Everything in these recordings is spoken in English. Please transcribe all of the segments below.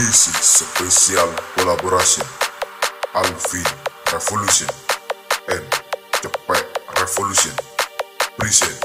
Prinsip Spesial Collaboration Alvin Revolution and Cepet Revolution Present.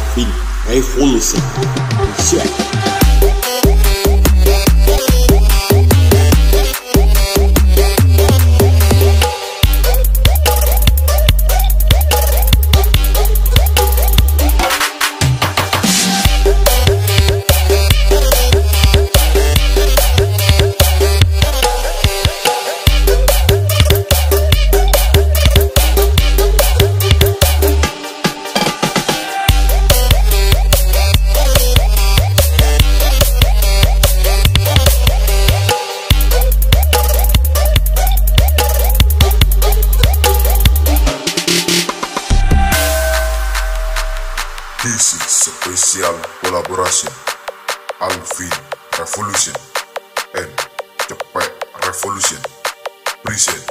Alvin Revolution. This is Special Collaboration Alvin Revolution and Cepet Revolution Present.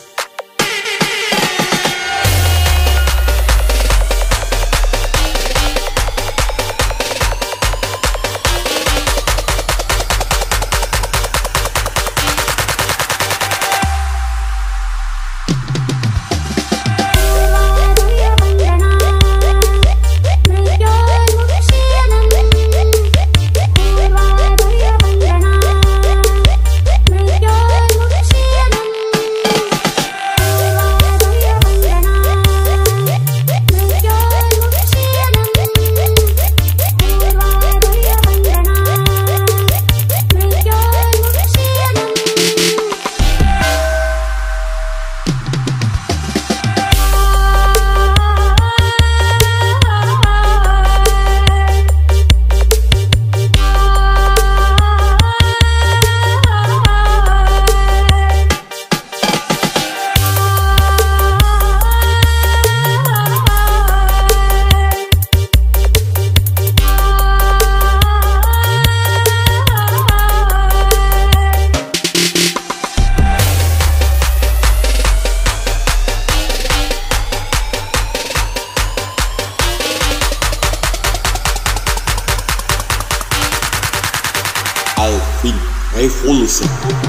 Alvin Revolution.